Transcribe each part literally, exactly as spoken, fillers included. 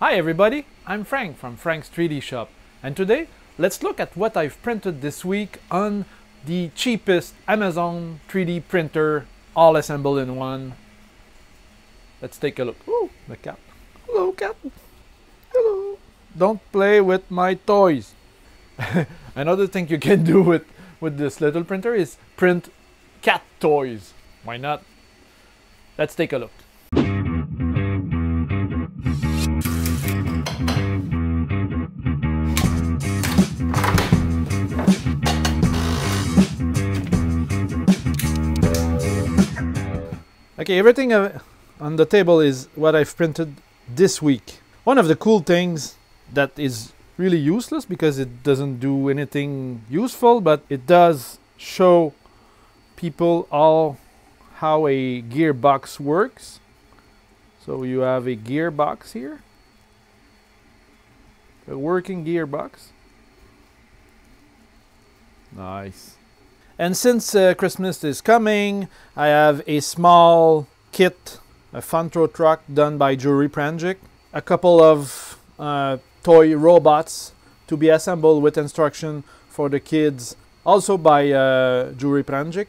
Hi everybody, I'm Frank from Frank's three D shop, and today let's look at what I've printed this week on the cheapest Amazon three D printer, all assembled in one. Let's take a look. Ooh, the cat. Hello cat. Hello. Don't play with my toys. Another thing you can do with, with this little printer is print cat toys. Why not? Let's take a look. Okay, everything on the table is what I've printed this week. One of the cool things that is really useless because it doesn't do anything useful, but it does show people all how a gearbox works. So you have a gearbox here, a working gearbox. Nice. And since uh, Christmas is coming, I have a small kit, a Fontro truck done by Juri Pranjic, a couple of uh, toy robots to be assembled with instruction for the kids, also by uh, Juri Pranjic.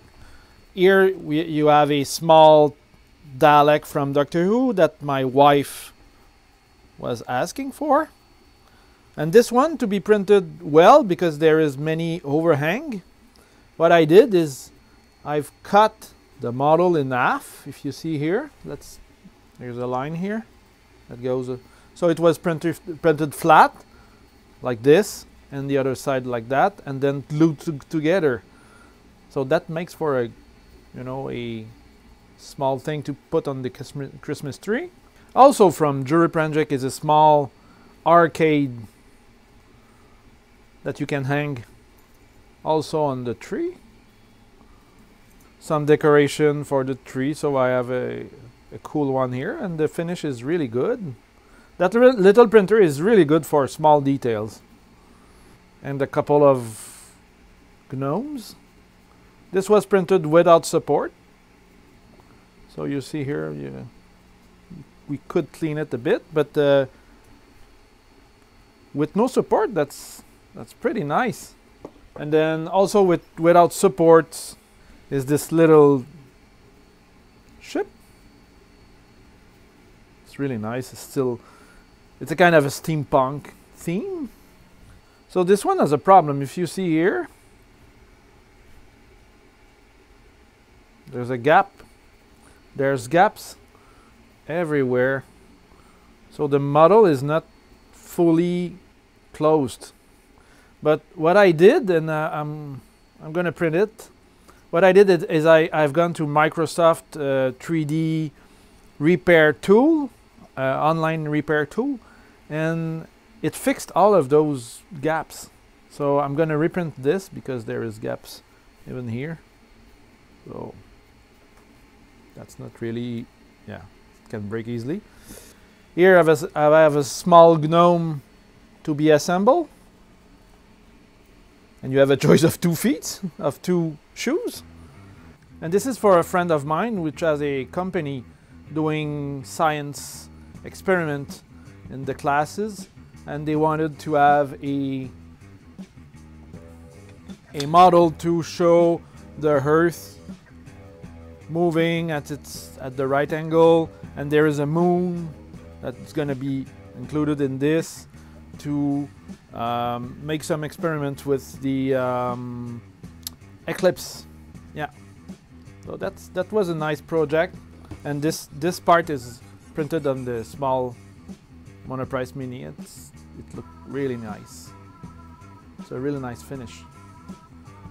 Here we, you have a small Dalek from Doctor Who that my wife was asking for. And this one to be printed well because there is many overhang. What I did is I've cut the model in half. If you see here, let's, there's a line here that goes. Uh, so it was printed, printed flat like this, and the other side like that, and then glued to, together. So that makes for a, you know, a small thing to put on the Christmas tree. Also from Juri Pranjic is a small arcade that you can hang also on the tree. Some decoration for the tree, so I have a, a cool one here, and the finish is really good. That little printer is really good for small details. And a couple of gnomes. This was printed without support, so you see here, yeah, we could clean it a bit, but uh, with no support, that's that's pretty nice. And then also with without support is this little ship. It's really nice. It's still, it's a kind of a steampunk theme. So this one has a problem. If you see here, there's a gap. There's gaps everywhere. So the model is not fully closed. But what I did, and uh, I'm, I'm going to print it, what I did is I, I've gone to Microsoft uh, three D repair tool, uh, online repair tool, and it fixed all of those gaps. So I'm going to reprint this because there is gaps even here. So that's not really, yeah, it can break easily. Here I have a, I have a small gnome to be assembled. And you have a choice of two feet, of two shoes. And this is for a friend of mine, which has a company doing science experiment in the classes. And they wanted to have a, a model to show the Earth moving at, its, at the right angle. And there is a moon that's going to be included in this to um, make some experiments with the um, eclipse. Yeah, so that's that was a nice project, and this this part is printed on the small Monoprice Mini. It's it looked really nice. It's a really nice finish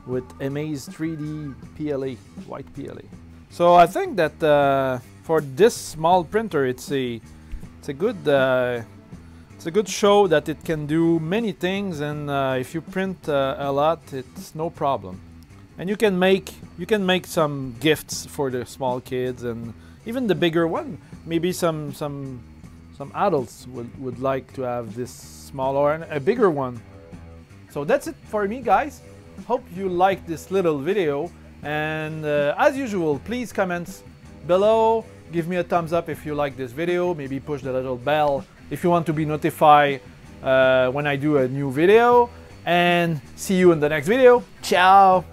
with Amaze three D P L A, white P L A. So I think that uh, for this small printer, it's a it's a good. Uh, It's a good show that it can do many things, and uh, if you print uh, a lot, it's no problem. And you can make you can make some gifts for the small kids and even the bigger one. Maybe some some some adults would would like to have this small or a bigger one. So that's it for me, guys. Hope you liked this little video, and uh, as usual, please comment below. Give me a thumbs up if you like this video. Maybe push the little bell if you want to be notified uh, when I do a new video. And see you in the next video. Ciao!